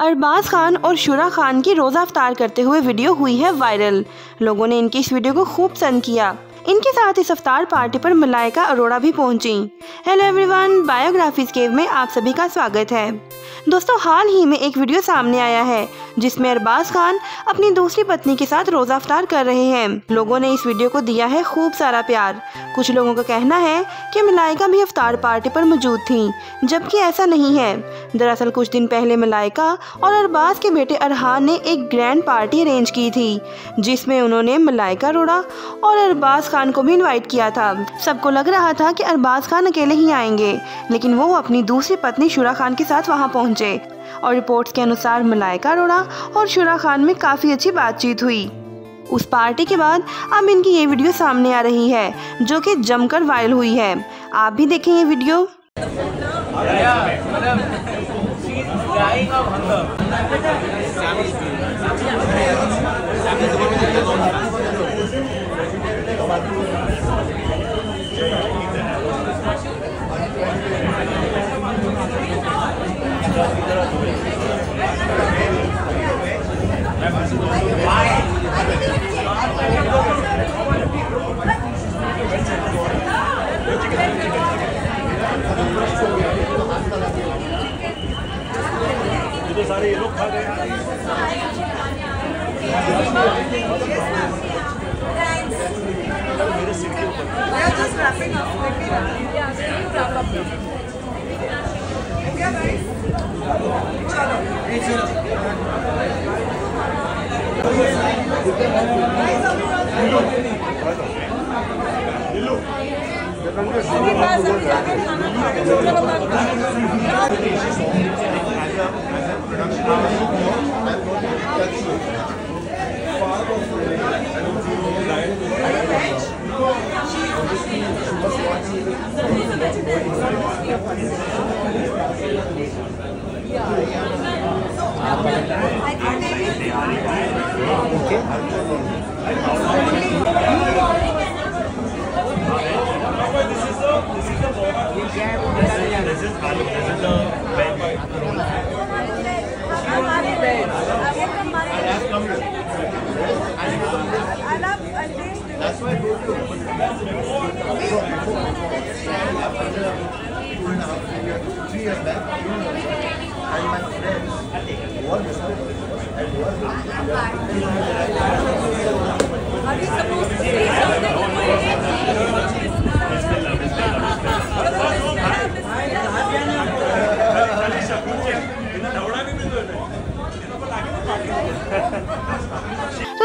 अरबाज़ ख़ान और शुरा ख़ान की रोज़ा अफ्तार करते हुए वीडियो हुई है वायरल। लोगों ने इनकी इस वीडियो को खूब पसंद किया। इनके साथ इस अफ्तार पार्टी पर मलाइका अरोड़ा भी पहुंची। हेलो एवरीवन, बायोग्राफीज़ केव में आप सभी का स्वागत है। दोस्तों, हाल ही में एक वीडियो सामने आया है जिसमें अरबाज़ ख़ान अपनी दूसरी पत्नी के साथ रोज़ा अफ्तार कर रहे हैं। लोगों ने इस वीडियो को दिया है खूब सारा प्यार। कुछ लोगों का कहना है कि मलाइका भी अफ्तार पार्टी पर मौजूद थी, जबकि ऐसा नहीं है। दरअसल कुछ दिन पहले मलाइका और अरबाज़ के बेटे अरहान ने एक ग्रैंड पार्टी अरेंज की थी, जिसमें उन्होंने मलाइका अरोड़ा और अरबाज़ ख़ान को भी इन्वाइट किया था। सबको लग रहा था कि अरबाज़ ख़ान अकेले ही आएंगे, लेकिन वो अपनी दूसरी पत्नी शुरा ख़ान के साथ वहाँ पहुँचे और रिपोर्ट्स के अनुसार मलाइका अरोड़ा और शुरा ख़ान में काफ़ी अच्छी बातचीत हुई। उस पार्टी के बाद अब इनकी ये वीडियो सामने आ रही है जो कि जमकर वायरल हुई है। आप भी देखें ये वीडियो। सारे लोग खा गए। मेरे सिर के ऊपर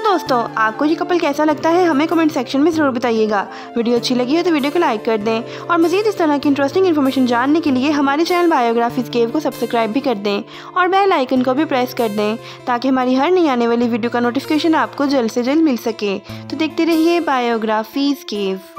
दोस्तों, आपको ये कपल कैसा लगता है हमें कमेंट सेक्शन में ज़रूर बताइएगा। वीडियो अच्छी लगी हो तो वीडियो को लाइक कर दें और मज़ीद इस तरह की इंटरेस्टिंग इन्फॉर्मेशन जानने के लिए हमारे चैनल बायोग्राफीज़ केव को सब्सक्राइब भी कर दें और बेल आइकन को भी प्रेस कर दें ताकि हमारी हर नई आने वाली वीडियो का नोटिफिकेशन आपको जल्द से जल्द मिल सके। तो देखते रहिए बायोग्राफीज़ केव।